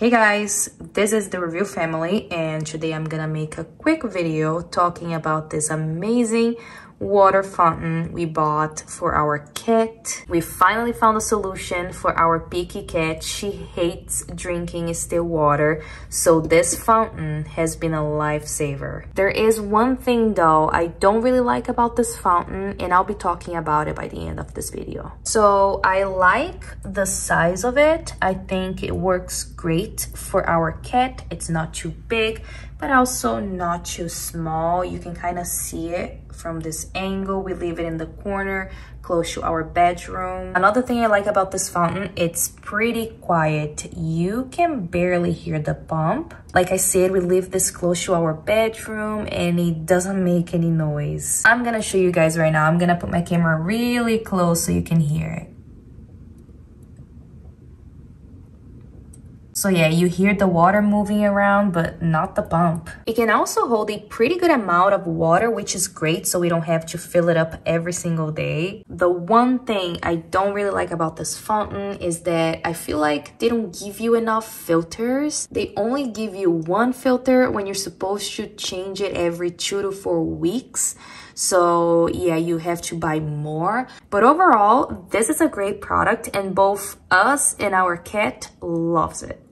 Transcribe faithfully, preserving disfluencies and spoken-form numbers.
Hey guys, this is the Review Family, and today I'm gonna make a quick video talking about this amazing water fountain we bought for our cat. We finally found a solution for our picky cat. She hates drinking still water, so this fountain has been a lifesaver. There is one thing though I don't really like about this fountain, and I'll be talking about it by the end of this video. So I like the size of it. I think it works great for our cat. It's not too big, but also not too small. You can kind of see it from this angle. We leave it in the corner close to our bedroom. Another thing I like about this fountain, it's pretty quiet. You can barely hear the pump. Like I said, we leave this close to our bedroom and it doesn't make any noise. I'm gonna show you guys right now. I'm gonna put my camera really close so you can hear it. So yeah, you hear the water moving around, but not the pump. It can also hold a pretty good amount of water, which is great, so we don't have to fill it up every single day. The one thing I don't really like about this fountain is that I feel like they don't give you enough filters. They only give you one filter when you're supposed to change it every two to four weeks. So yeah, you have to buy more. But overall, this is a great product and both us and our cat loves it.